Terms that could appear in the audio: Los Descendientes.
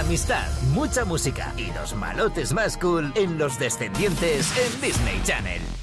amistad, mucha música y los malotes más cool en Los Descendientes en Disney Channel.